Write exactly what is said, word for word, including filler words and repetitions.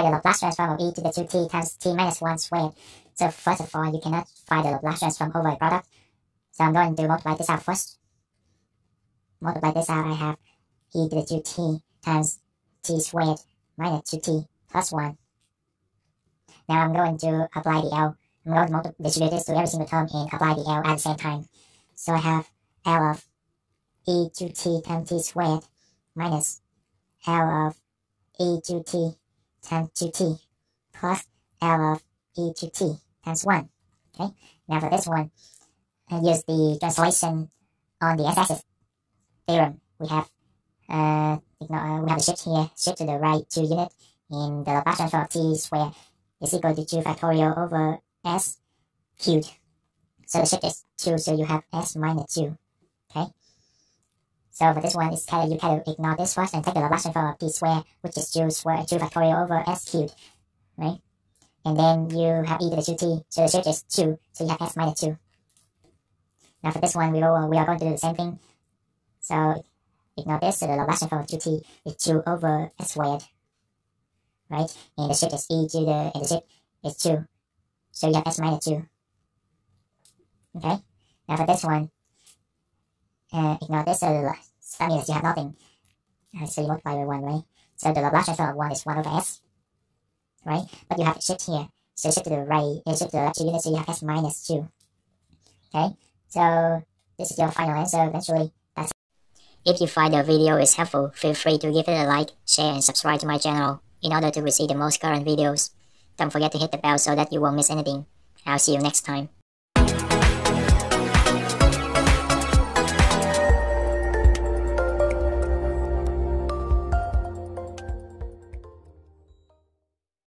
find the Laplace transform of e to the two t times t minus one squared. So first of all, you cannot find the Laplace transform over a product. So I'm going to multiply this out first. Multiply this out, I have e to the two t times t squared minus two t plus one. Now I'm going to apply the L. I'm going to multiply, distribute this to every single term and apply the L at the same time. So I have L of e to t times t squared minus L of e to t times two t plus L of e to t times one. Okay. Now for this one, I use the translation on the x-axis theorem. We have uh, we have a shift here, shift to the right two unit, and the Laplace transform of t squared is equal to two factorial over s cubed. So the shift is two, so you have s minus two. Okay. So for this one, it's kind of, you kind of ignore this first and take the Laplace transform of t squared, which is two squared, two factorial over s cubed, right? And then you have e to the two t, so the shift is two, so you have s minus two. Now for this one, we will we are going to do the same thing. So ignore this, so the Laplace transform of two t is two over s squared, right? And the shift is e to the, and the shift is two, so you have s minus two. Okay. Now for this one, Uh, ignore this, so that means you have nothing. Uh, so you multiply by one, right? So the Laplace transform of one is one over s, right? But you have a shift here, so shift to the right, uh, shift to the left two units, so you have s minus two. Okay, so this is your final answer. Eventually, that's it. If you find the video is helpful, feel free to give it a like, share, and subscribe to my channel in order to receive the most current videos. Don't forget to hit the bell so that you won't miss anything. I'll see you next time.